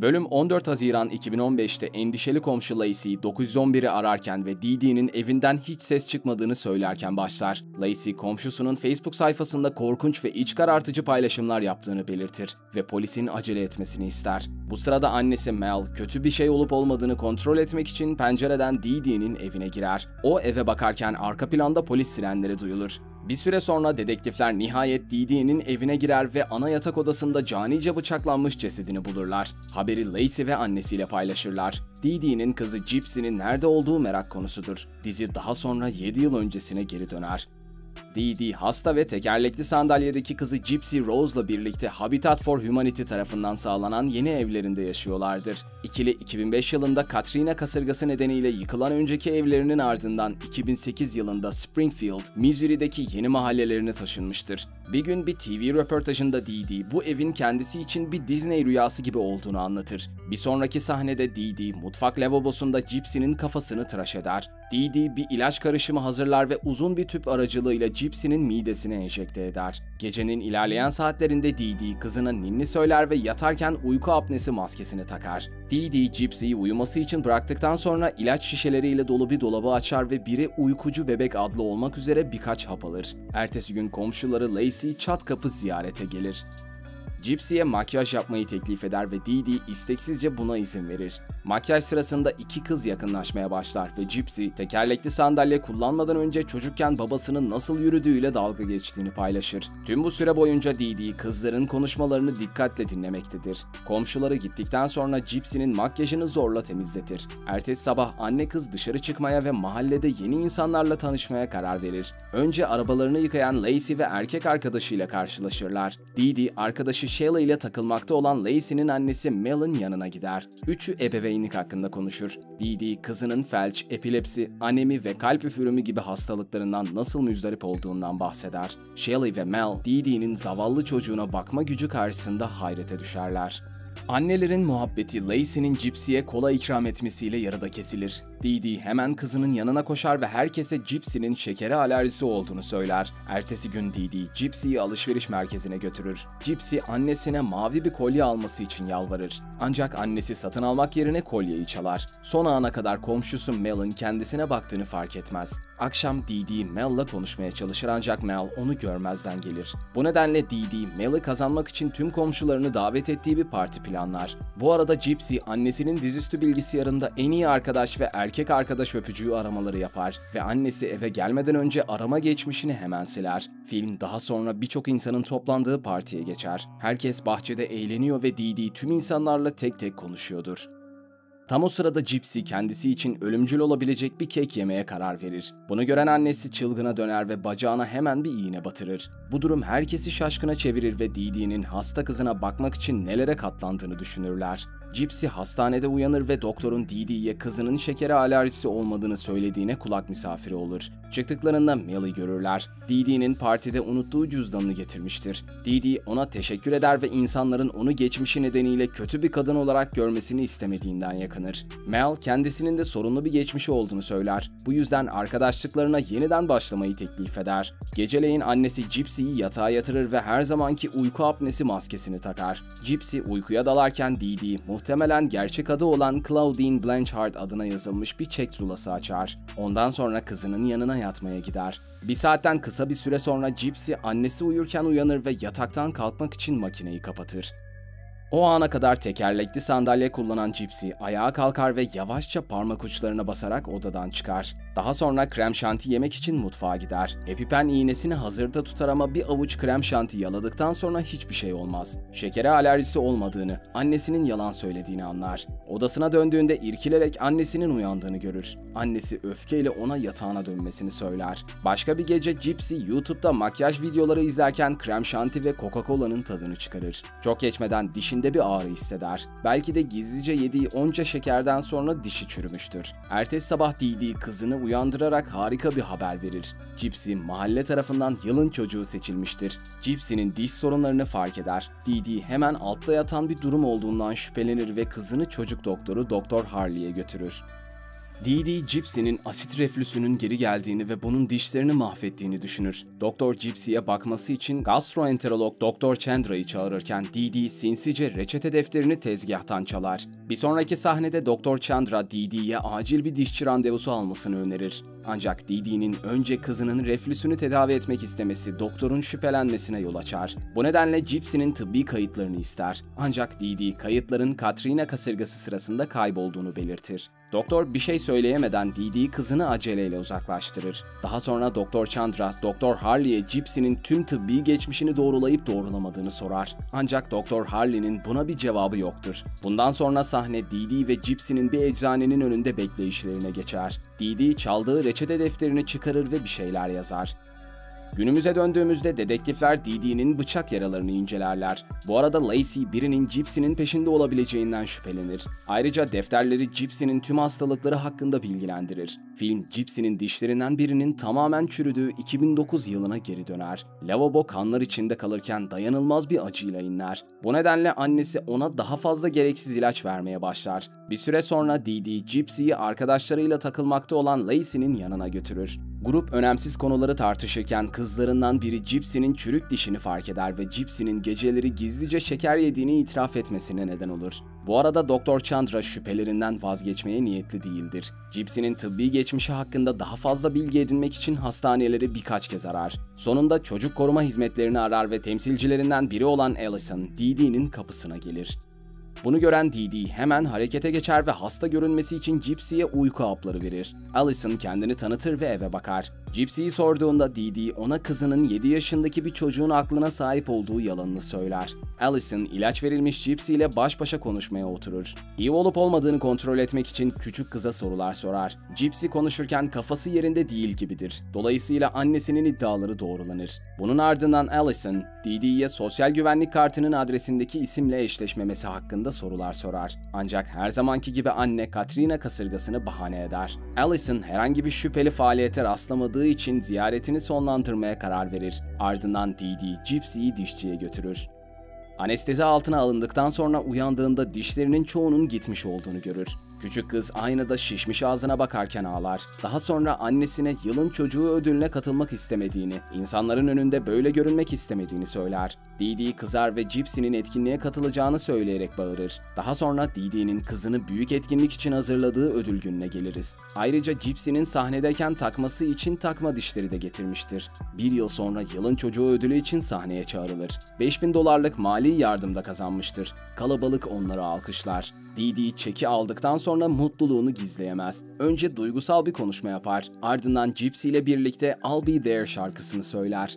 Bölüm 14 Haziran 2015'te endişeli komşu Lacey 911'i ararken ve Dee Dee'nin evinden hiç ses çıkmadığını söylerken başlar. Lacey komşusunun Facebook sayfasında korkunç ve iç karartıcı paylaşımlar yaptığını belirtir ve polisin acele etmesini ister. Bu sırada annesi Mel kötü bir şey olup olmadığını kontrol etmek için pencereden Dee Dee'nin evine girer. O eve bakarken arka planda polis sirenleri duyulur. Bir süre sonra dedektifler nihayet Dee Dee'nin evine girer ve ana yatak odasında canice bıçaklanmış cesedini bulurlar. Haberi Lacey ve annesiyle paylaşırlar. Dee Dee'nin kızı Gypsy'nin nerede olduğu merak konusudur. Dizi daha sonra 7 yıl öncesine geri döner. Dee Dee hasta ve tekerlekli sandalyedeki kızı Gypsy Rose'la birlikte Habitat for Humanity tarafından sağlanan yeni evlerinde yaşıyorlardır. İkili 2005 yılında Katrina kasırgası nedeniyle yıkılan önceki evlerinin ardından 2008 yılında Springfield, Missouri'deki yeni mahallelerine taşınmıştır. Bir gün bir TV röportajında Dee Dee bu evin kendisi için bir Disney rüyası gibi olduğunu anlatır. Bir sonraki sahnede Dee Dee mutfak lavabosunda Gypsy'nin kafasını tıraş eder. Dee Dee bir ilaç karışımı hazırlar ve uzun bir tüp aracılığıyla Gypsy'nin midesine enjekte eder. Gecenin ilerleyen saatlerinde Dee Dee kızına ninni söyler ve yatarken uyku apnesi maskesini takar. Dee Dee Gypsy'yi uyuması için bıraktıktan sonra ilaç şişeleriyle dolu bir dolabı açar ve biri uykucu bebek adlı olmak üzere birkaç hap alır. Ertesi gün komşuları Lacey çat kapı ziyarete gelir. Gypsy'ye makyaj yapmayı teklif eder ve Dee Dee isteksizce buna izin verir. Makyaj sırasında iki kız yakınlaşmaya başlar ve Gypsy, tekerlekli sandalye kullanmadan önce çocukken babasının nasıl yürüdüğüyle dalga geçtiğini paylaşır. Tüm bu süre boyunca Dee Dee kızların konuşmalarını dikkatle dinlemektedir. Komşuları gittikten sonra Gypsy'nin makyajını zorla temizletir. Ertesi sabah anne kız dışarı çıkmaya ve mahallede yeni insanlarla tanışmaya karar verir. Önce arabalarını yıkayan Lacey ve erkek arkadaşıyla karşılaşırlar. Dee Dee arkadaşı Shelly ile takılmakta olan Lacey'nin annesi Mel'in yanına gider. Üçü ebeveynlik hakkında konuşur. Dee Dee kızının felç, epilepsi, anemi ve kalp üfürümü gibi hastalıklarından nasıl müzdarip olduğundan bahseder. Shelly ve Mel, Dee Dee'nin zavallı çocuğuna bakma gücü karşısında hayrete düşerler. Annelerin muhabbeti Lacey'nin Gypsy'ye kola ikram etmesiyle yarıda kesilir. Dee Dee hemen kızının yanına koşar ve herkese Gypsy'nin şekere alerjisi olduğunu söyler. Ertesi gün Dee Dee Gypsy'yi alışveriş merkezine götürür. Gypsy annesine mavi bir kolye alması için yalvarır. Ancak annesi satın almak yerine kolyeyi çalar. Son ana kadar komşusu Mel'in kendisine baktığını fark etmez. Akşam Dee Dee Mel'la konuşmaya çalışır ancak Mel onu görmezden gelir. Bu nedenle Dee Dee Mel'i kazanmak için tüm komşularını davet ettiği bir parti planlar. Bu arada Gypsy annesinin dizüstü bilgisayarında en iyi arkadaş ve erkek arkadaş öpücüğü aramaları yapar ve annesi eve gelmeden önce arama geçmişini hemen siler. Film daha sonra birçok insanın toplandığı partiye geçer. Herkes bahçede eğleniyor ve Dee Dee tüm insanlarla tek tek konuşuyordur. Tam o sırada Gypsy kendisi için ölümcül olabilecek bir kek yemeye karar verir. Bunu gören annesi çılgına döner ve bacağına hemen bir iğne batırır. Bu durum herkesi şaşkına çevirir ve Dee Dee'nin hasta kızına bakmak için nelere katlandığını düşünürler. Gypsy hastanede uyanır ve doktorun Dee Dee'ye kızının şekere alerjisi olmadığını söylediğine kulak misafiri olur. Çıktıklarında Mel'i görürler. Dee Dee'nin partide unuttuğu cüzdanını getirmiştir. Dee Dee ona teşekkür eder ve insanların onu geçmişi nedeniyle kötü bir kadın olarak görmesini istemediğinden yakınır. Mel kendisinin de sorunlu bir geçmişi olduğunu söyler. Bu yüzden arkadaşlıklarına yeniden başlamayı teklif eder. Geceleyin annesi Gypsy'yi yatağa yatırır ve her zamanki uyku apnesi maskesini takar. Gypsy uykuya dalarken Dee Dee muhtemelen gerçek adı olan Claudine Blanchard adına yazılmış bir çek zulası açar. Ondan sonra kızının yanına yatmaya gider. Bir saatten kısa bir süre sonra Gypsy annesi uyurken uyanır ve yataktan kalkmak için makineyi kapatır. O ana kadar tekerlekli sandalye kullanan Gypsy ayağa kalkar ve yavaşça parmak uçlarına basarak odadan çıkar. Daha sonra krem şanti yemek için mutfağa gider. EpiPen iğnesini hazırda tutar ama bir avuç krem şanti yaladıktan sonra hiçbir şey olmaz. Şekere alerjisi olmadığını, annesinin yalan söylediğini anlar. Odasına döndüğünde irkilerek annesinin uyandığını görür. Annesi öfkeyle ona yatağına dönmesini söyler. Başka bir gece Gypsy YouTube'da makyaj videoları izlerken krem şanti ve Coca-Cola'nın tadını çıkarır. Çok geçmeden dişinde bir ağrı hisseder. Belki de gizlice yediği onca şekerden sonra dişi çürümüştür. Ertesi sabah Dee Dee kızını uyandırarak harika bir haber verir. Gypsy mahalle tarafından yılın çocuğu seçilmiştir. Gypsy'nin diş sorunlarını fark eder. Dee Dee hemen altta yatan bir durum olduğundan şüphelenir ve kızını çocuk doktoru Doktor Harley'e götürür. Dee Dee, Gypsy'nin asit reflüsünün geri geldiğini ve bunun dişlerini mahvettiğini düşünür. Doktor Gypsy'ye bakması için gastroenterolog Doktor Chandra'yı çağırırken Dee Dee sinsice reçete defterini tezgahtan çalar. Bir sonraki sahnede Doktor Chandra Dee Dee'ye acil bir dişçi randevusu almasını önerir. Ancak Dee Dee'nin önce kızının reflüsünü tedavi etmek istemesi doktorun şüphelenmesine yol açar. Bu nedenle Gypsy'nin tıbbi kayıtlarını ister. Ancak Dee Dee kayıtların Katrina kasırgası sırasında kaybolduğunu belirtir. Doktor bir şey söyleyemeden Dee Dee kızını aceleyle uzaklaştırır. Daha sonra Doktor Chandra, Doktor Harley'e Gypsy'nin tüm tıbbi geçmişini doğrulayıp doğrulamadığını sorar. Ancak Doktor Harley'nin buna bir cevabı yoktur. Bundan sonra sahne Dee Dee ve Gypsy'nin bir eczanenin önünde bekleyişlerine geçer. Dee Dee çaldığı reçete defterini çıkarır ve bir şeyler yazar. Günümüze döndüğümüzde dedektifler Dee Dee'nin bıçak yaralarını incelerler. Bu arada Lacey birinin Gypsy'nin peşinde olabileceğinden şüphelenir. Ayrıca defterleri Gypsy'nin tüm hastalıkları hakkında bilgilendirir. Film Gypsy'nin dişlerinden birinin tamamen çürüdüğü 2009 yılına geri döner. Lavabo kanlar içinde kalırken dayanılmaz bir acıyla inler. Bu nedenle annesi ona daha fazla gereksiz ilaç vermeye başlar. Bir süre sonra Dee Dee, Gypsy'yi arkadaşlarıyla takılmakta olan Lacey'nin yanına götürür. Grup önemsiz konuları tartışırken kızlarından biri Gypsy'nin çürük dişini fark eder ve Gypsy'nin geceleri gizlice şeker yediğini itiraf etmesine neden olur. Bu arada Doktor Chandra şüphelerinden vazgeçmeye niyetli değildir. Gypsy'nin tıbbi geçmişi hakkında daha fazla bilgi edinmek için hastaneleri birkaç kez arar. Sonunda çocuk koruma hizmetlerini arar ve temsilcilerinden biri olan Allison, Dee Dee'nin kapısına gelir. Bunu gören Dee Dee hemen harekete geçer ve hasta görünmesi için Gypsy'ye uyku hapları verir. Allison kendini tanıtır ve eve bakar. Gypsy'yi sorduğunda Dee Dee ona kızının 7 yaşındaki bir çocuğun aklına sahip olduğu yalanını söyler. Allison ilaç verilmiş Gypsy ile baş başa konuşmaya oturur. İyi olup olmadığını kontrol etmek için küçük kıza sorular sorar. Gypsy konuşurken kafası yerinde değil gibidir. Dolayısıyla annesinin iddiaları doğrulanır. Bunun ardından Allison, Dee Dee'ye sosyal güvenlik kartının adresindeki isimle eşleşmemesi hakkında sorular sorar. Ancak her zamanki gibi anne Katrina kasırgasını bahane eder. Allison herhangi bir şüpheli faaliyete rastlamadığı için ziyaretini sonlandırmaya karar verir. Ardından Dee Dee, Gypsy'yi dişçiye götürür. Anestezi altına alındıktan sonra uyandığında dişlerinin çoğunun gitmiş olduğunu görür. Küçük kız aynada şişmiş ağzına bakarken ağlar. Daha sonra annesine yılın çocuğu ödülüne katılmak istemediğini, insanların önünde böyle görünmek istemediğini söyler. Dee Dee kızar ve Gypsy'nin etkinliğe katılacağını söyleyerek bağırır. Daha sonra Dee Dee'nin kızını büyük etkinlik için hazırladığı ödül gününe geliriz. Ayrıca Gypsy'nin sahnedeyken takması için takma dişleri de getirmiştir. Bir yıl sonra yılın çocuğu ödülü için sahneye çağrılır. 5000 dolarlık mali yardımda kazanmıştır. Kalabalık onları alkışlar. Dee Dee çeki aldıktan sonra mutluluğunu gizleyemez. Önce duygusal bir konuşma yapar. Ardından Gypsy ile birlikte "I'll Be There" şarkısını söyler.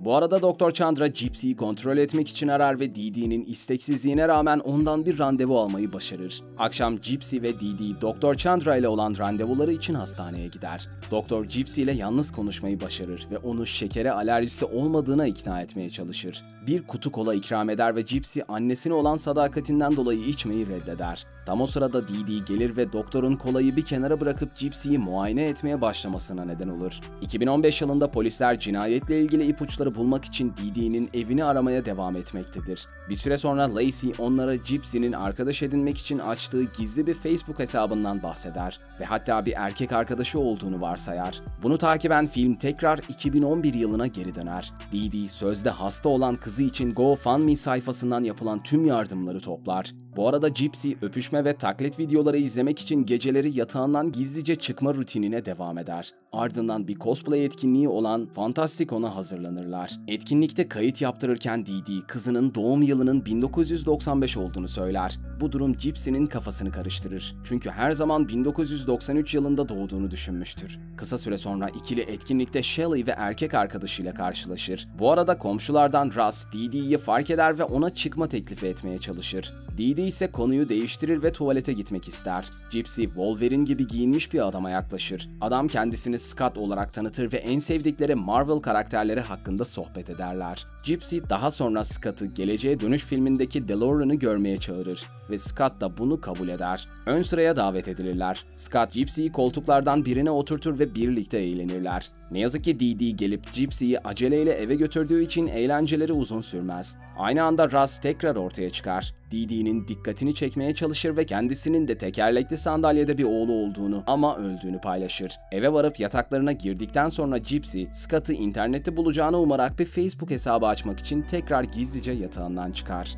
Bu arada Doktor Chandra Gypsy'yi kontrol etmek için arar ve Dee Dee'nin isteksizliğine rağmen ondan bir randevu almayı başarır. Akşam Gypsy ve Dee Dee Doktor Chandra ile olan randevuları için hastaneye gider. Doktor Gypsy ile yalnız konuşmayı başarır ve onu şekere alerjisi olmadığına ikna etmeye çalışır. Bir kutu kola ikram eder ve Gypsy annesine olan sadakatinden dolayı içmeyi reddeder. Tam o sırada Dee Dee gelir ve doktorun kolayı bir kenara bırakıp Gypsy'yi muayene etmeye başlamasına neden olur. 2015 yılında polisler cinayetle ilgili ipuçları bulmak için Dee Dee'nin evini aramaya devam etmektedir. Bir süre sonra Lacey onlara Gypsy'nin arkadaş edinmek için açtığı gizli bir Facebook hesabından bahseder ve hatta bir erkek arkadaşı olduğunu varsayar. Bunu takiben film tekrar 2011 yılına geri döner. Dee Dee sözde hasta olan kızı için GoFundMe sayfasından yapılan tüm yardımları toplar. Bu arada Gypsy öpüşme ve taklit videoları izlemek için geceleri yatağından gizlice çıkma rutinine devam eder. Ardından bir cosplay etkinliği olan Fantasticon'a hazırlanırlar. Etkinlikte kayıt yaptırırken Dee Dee kızının doğum yılının 1995 olduğunu söyler. Bu durum Gypsy'nin kafasını karıştırır. Çünkü her zaman 1993 yılında doğduğunu düşünmüştür. Kısa süre sonra ikili etkinlikte Shelly ve erkek arkadaşıyla karşılaşır. Bu arada komşulardan Russ, Dee Dee'yi fark eder ve ona çıkma teklifi etmeye çalışır. Dee Dee ise konuyu değiştirir ve tuvalete gitmek ister. Gypsy, Wolverine gibi giyinmiş bir adama yaklaşır. Adam kendisini Scott olarak tanıtır ve en sevdikleri Marvel karakterleri hakkında sohbet ederler. Gypsy daha sonra Scott'ı Geleceğe Dönüş filmindeki DeLorean'ı görmeye çağırır ve Scott da bunu kabul eder. Ön sıraya davet edilirler. Scott Gypsy'yi koltuklardan birine oturtur ve birlikte eğlenirler. Ne yazık ki Dee Dee gelip Gypsy'yi aceleyle eve götürdüğü için eğlenceleri uzun sürmez. Aynı anda Russ tekrar ortaya çıkar. Dee Dee'nin dikkatini çekmeye çalışır ve kendisinin de tekerlekli sandalyede bir oğlu olduğunu ama öldüğünü paylaşır. Eve varıp yataklarına girdikten sonra Gypsy, Scott'ı internette bulacağını umarak bir Facebook hesabı açmak için tekrar gizlice yatağından çıkar.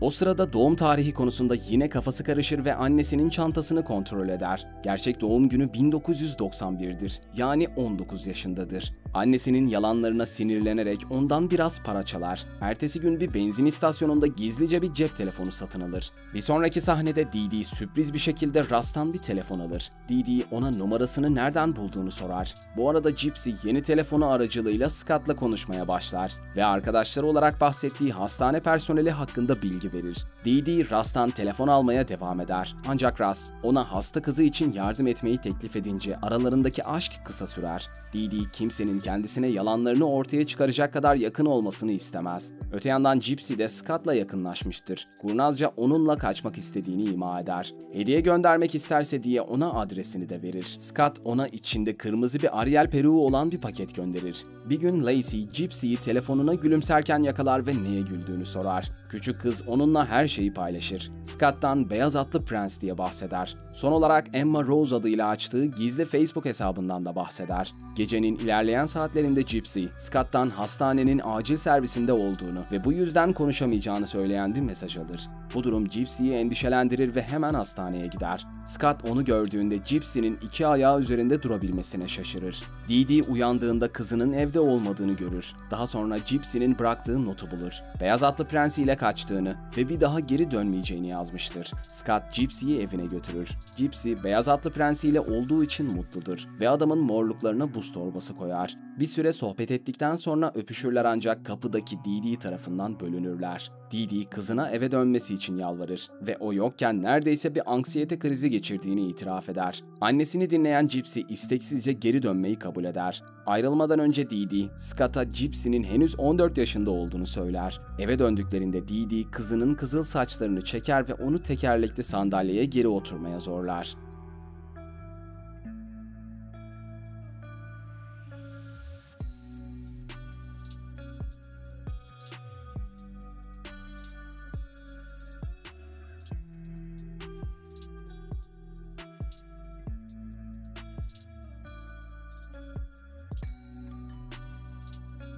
O sırada doğum tarihi konusunda yine kafası karışır ve annesinin çantasını kontrol eder. Gerçek doğum günü 1991'dir. Yani 19 yaşındadır. Annesinin yalanlarına sinirlenerek ondan biraz para çalar. Ertesi gün bir benzin istasyonunda gizlice bir cep telefonu satın alır. Bir sonraki sahnede Dee Dee sürpriz bir şekilde Russ'tan bir telefon alır. Dee Dee ona numarasını nereden bulduğunu sorar. Bu arada Gypsy yeni telefonu aracılığıyla Scott'la konuşmaya başlar ve arkadaşları olarak bahsettiği hastane personeli hakkında bilgi verir. Dee Dee Russ'tan telefon almaya devam eder. Ancak Russ ona hasta kızı için yardım etmeyi teklif edince aralarındaki aşk kısa sürer. Dee Dee kimsenin kendisine yalanlarını ortaya çıkaracak kadar yakın olmasını istemez. Öte yandan Gypsy de Scott'la yakınlaşmıştır. Kurnazca onunla kaçmak istediğini ima eder. Hediye göndermek isterse diye ona adresini de verir. Scott ona içinde kırmızı bir Ariel peruğu olan bir paket gönderir. Bir gün Lacey, Gypsy'yi telefonuna gülümserken yakalar ve neye güldüğünü sorar. Küçük kız onunla her şeyi paylaşır. Scott'tan Beyaz Atlı Prens diye bahseder. Son olarak Emma Rose adıyla açtığı gizli Facebook hesabından da bahseder. Gecenin ilerleyen saatlerinde Gypsy, Scott'tan hastanenin acil servisinde olduğunu ve bu yüzden konuşamayacağını söyleyen bir mesaj alır. Bu durum Gypsy'yi endişelendirir ve hemen hastaneye gider. Scott onu gördüğünde Gypsy'nin iki ayağı üzerinde durabilmesine şaşırır. Dee Dee uyandığında kızının evde olmadığını görür. Daha sonra Gypsy'nin bıraktığı notu bulur. Beyaz Atlı Prensi ile kaçtığını ve bir daha geri dönmeyeceğini yazmıştır. Scott Gypsy'yi evine götürür. Gypsy, Beyaz Atlı Prensi ile olduğu için mutludur ve adamın morluklarına buz torbası koyar. Bir süre sohbet ettikten sonra öpüşürler ancak kapıdaki Dee Dee tarafından bölünürler. Dee Dee kızına eve dönmesi için yalvarır ve o yokken neredeyse bir anksiyete krizi geçirdiğini itiraf eder. Annesini dinleyen Gypsy isteksizce geri dönmeyi kabul eder. Ayrılmadan önce Dee Dee, Scott'a Gypsy'nin henüz 14 yaşında olduğunu söyler. Eve döndüklerinde Dee Dee kızının kızıl saçlarını çeker ve onu tekerlekli sandalyeye geri oturmaya zorlar.